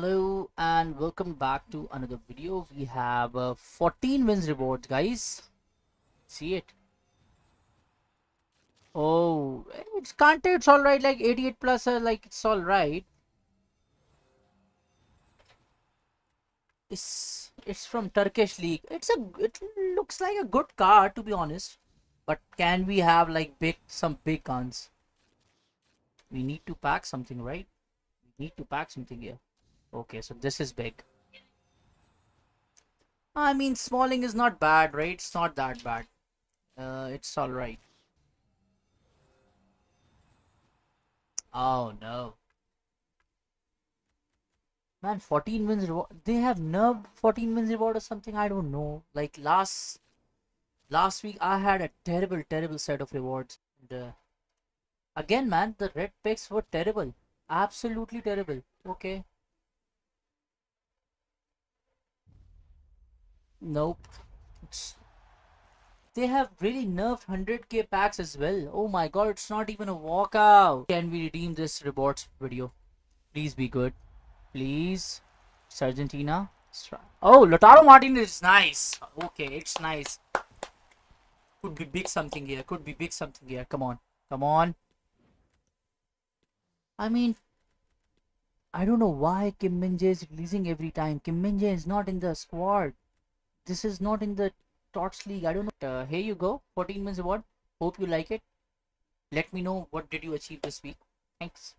Hello and welcome back to another video. We have 14 wins rewards, guys. See it? Oh, it's Kante, it's all right. Like 88 plus, like it's all right. It's from Turkish league. It looks like a good card, to be honest. But can we have like some big guns? We need to pack something, right? We need to pack something here. Okay, so this is big. I mean, Smalling is not bad, right? It's not that bad. It's all right. Oh no, man! 14 wins reward. They have nerve 14 wins reward or something. I don't know. Like last week, I had a terrible set of rewards. And, again, man, the red picks were terrible. Absolutely terrible. Okay. Nope. They have really nerfed 100k packs as well. Oh my god, it's not even a walkout. Can we redeem this rewards video? Please be good. Please. It's Argentina. Let's try. Oh, Lautaro Martinez is nice. Okay, it's nice. Could be big something here. Could be big something here. Come on. Come on. I mean, I don't know why Kim Min-jae is releasing every time. Kim Min-jae is not in the squad. This is not in the Tots League. I don't know. Here you go. 14 wins award. Hope you like it. Let me know what did you achieve this week. Thanks.